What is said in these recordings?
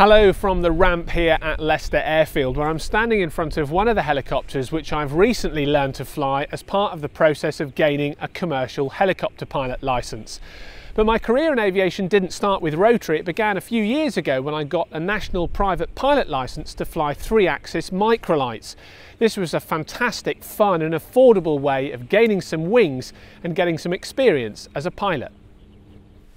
Hello from the ramp here at Leicester Airfield, where I'm standing in front of one of the helicopters which I've recently learned to fly as part of the process of gaining a commercial helicopter pilot licence. But my career in aviation didn't start with rotary. It began a few years ago when I got a national private pilot licence to fly 3-axis microlights. This was a fantastic, fun and affordable way of gaining some wings and getting some experience as a pilot.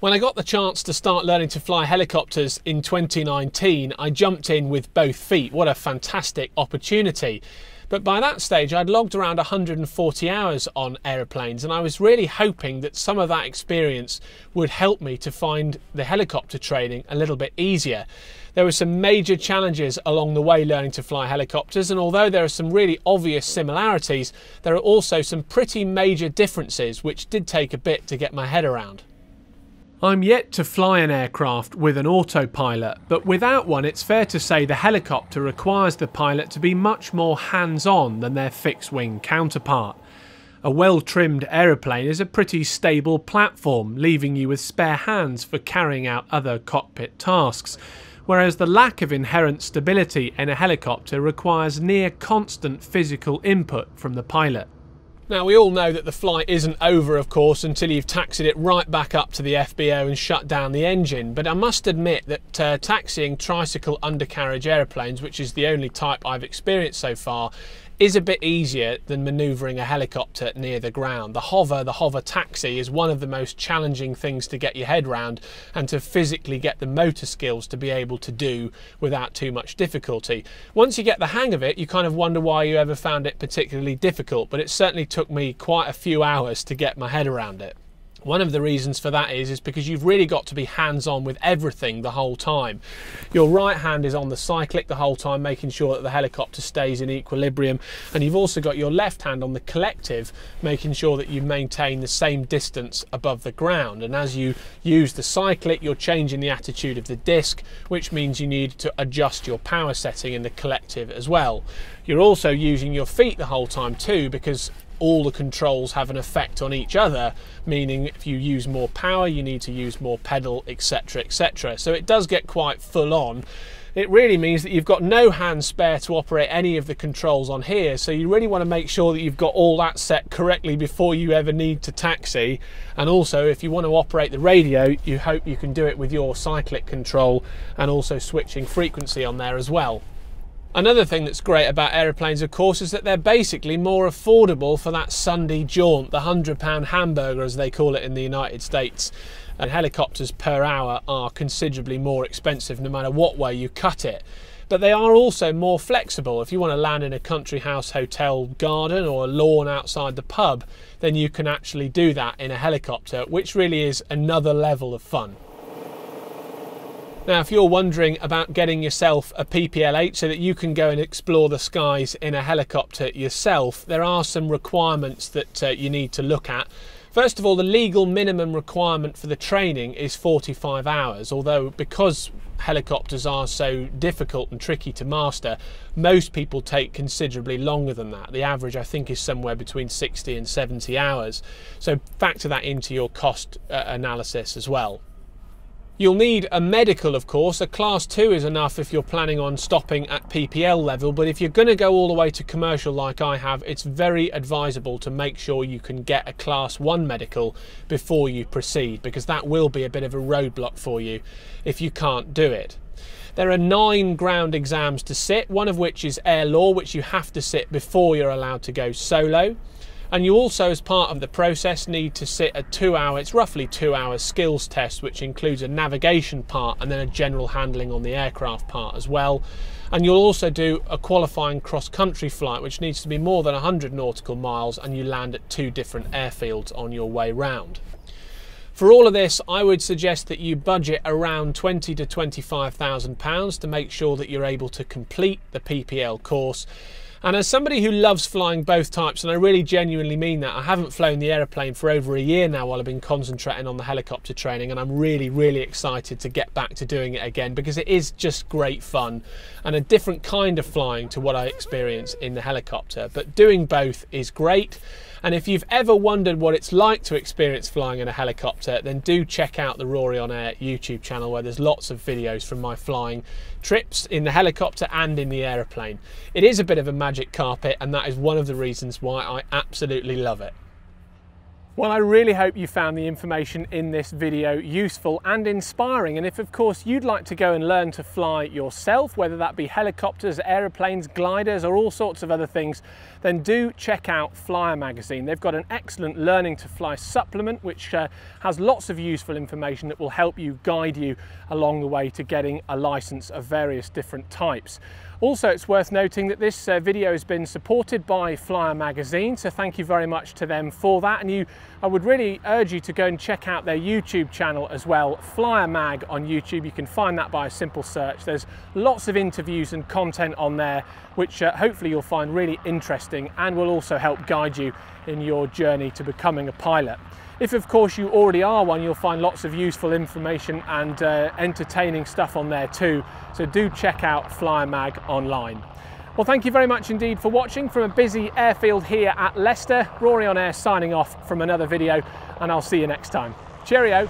When I got the chance to start learning to fly helicopters in 2019, I jumped in with both feet. What a fantastic opportunity. But by that stage, I'd logged around 140 hours on aeroplanes, and I was really hoping that some of that experience would help me to find the helicopter training a little bit easier. There were some major challenges along the way learning to fly helicopters, and although there are some really obvious similarities, there are also some pretty major differences which did take a bit to get my head around. I'm yet to fly an aircraft with an autopilot, but without one it's fair to say the helicopter requires the pilot to be much more hands-on than their fixed-wing counterpart. A well-trimmed aeroplane is a pretty stable platform, leaving you with spare hands for carrying out other cockpit tasks, whereas the lack of inherent stability in a helicopter requires near-constant physical input from the pilot. Now, we all know that the flight isn't over, of course, until you've taxied it right back up to the FBO and shut down the engine, but I must admit that taxiing tricycle undercarriage aeroplanes, which is the only type I've experienced so far, is a bit easier than manoeuvring a helicopter near the ground. The hover taxi is one of the most challenging things to get your head round and to physically get the motor skills to be able to do without too much difficulty. Once you get the hang of it, you kind of wonder why you ever found it particularly difficult, but it certainly took me quite a few hours to get my head around it. One of the reasons for that is because you've really got to be hands-on with everything the whole time. Your right hand is on the cyclic the whole time, making sure that the helicopter stays in equilibrium, and you've also got your left hand on the collective, making sure that you maintain the same distance above the ground. And as you use the cyclic, you're changing the attitude of the disc, which means you need to adjust your power setting in the collective as well. You're also using your feet the whole time too, because all the controls have an effect on each other, meaning if you use more power, you need to use more pedal, etc., etc. So it does get quite full on. It really means that you've got no hand spare to operate any of the controls on here, so you really want to make sure that you've got all that set correctly before you ever need to taxi. And also, if you want to operate the radio, you hope you can do it with your cyclic control and also switching frequency on there as well. Another thing that's great about aeroplanes, of course, is that they're basically more affordable for that Sunday jaunt, the £100 hamburger as they call it in the United States. And helicopters per hour are considerably more expensive no matter what way you cut it. But they are also more flexible. If you want to land in a country house hotel garden or a lawn outside the pub, then you can actually do that in a helicopter, which really is another level of fun. Now, if you're wondering about getting yourself a PPL(H) so that you can go and explore the skies in a helicopter yourself, there are some requirements that you need to look at. First of all, the legal minimum requirement for the training is 45 hours, although because helicopters are so difficult and tricky to master, most people take considerably longer than that. The average, I think, is somewhere between 60 and 70 hours. So factor that into your cost analysis as well. You'll need a medical, of course. A class 2 is enough if you're planning on stopping at PPL level, but if you're going to go all the way to commercial like I have, it's very advisable to make sure you can get a class 1 medical before you proceed, because that will be a bit of a roadblock for you if you can't do it. There are 9 ground exams to sit, one of which is air law, which you have to sit before you're allowed to go solo. And you also, as part of the process, need to sit a roughly two hour skills test, which includes a navigation part and then a general handling on the aircraft part as well. And you'll also do a qualifying cross-country flight, which needs to be more than 100 nautical miles, and you land at 2 different airfields on your way round. For all of this, I would suggest that you budget around £20,000 to £25,000 to make sure that you're able to complete the PPL course. And as somebody who loves flying both types, and I really genuinely mean that, I haven't flown the aeroplane for over a year now while I've been concentrating on the helicopter training, and I'm really excited to get back to doing it again, because it is just great fun and a different kind of flying to what I experience in the helicopter. But doing both is great, And if you've ever wondered what it's like to experience flying in a helicopter, then do check out the Rory On Air YouTube channel, where there's lots of videos from my flying trips in the helicopter and in the aeroplane. It is a bit of a magic carpet, and that is one of the reasons why I absolutely love it. Well, I really hope you found the information in this video useful and inspiring, and if of course you'd like to go and learn to fly yourself, whether that be helicopters, aeroplanes, gliders or all sorts of other things, then do check out Flyer Magazine. They've got an excellent learning to fly supplement which has lots of useful information that will help you, guide you along the way to getting a licence of various different types. Also, it's worth noting that this video has been supported by Flyer Magazine, so thank you very much to them for that, and I would really urge you to go and check out their YouTube channel as well, Flyer Mag on YouTube. You can find that by a simple search. There's lots of interviews and content on there which hopefully you'll find really interesting and will also help guide you in your journey to becoming a pilot. If of course you already are one, you'll find lots of useful information and entertaining stuff on there too, so do check out Flyer Mag online. Well, thank you very much indeed for watching from a busy airfield here at Leicester. Rory On Air signing off from another video, and I'll see you next time. Cheerio!